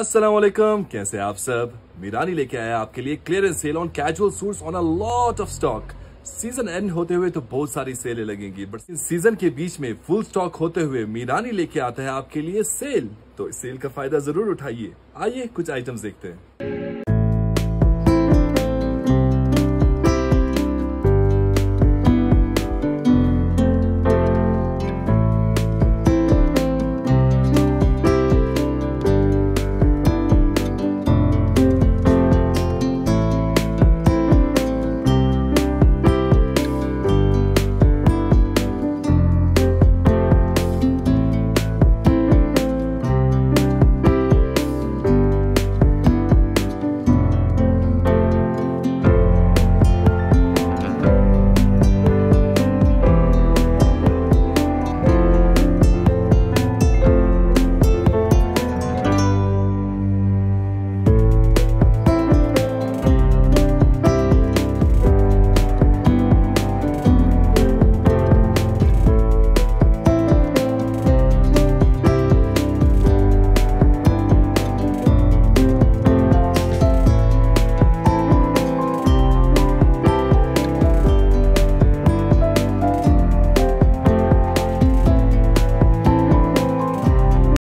अस्सलाम वालेकुम, कैसे आप सब। मेरानी लेके आया आपके लिए clearance sale on casual suits on a lot of stock. Season end होते हुए तो बहुत सारी सेलें लगेंगी, बट सीजन के बीच में फुल स्टॉक होते हुए मेरानी लेके आता है आपके लिए सेल, तो इस सेल का फायदा जरूर उठाइए। आइए कुछ आइटम्स देखते हैं।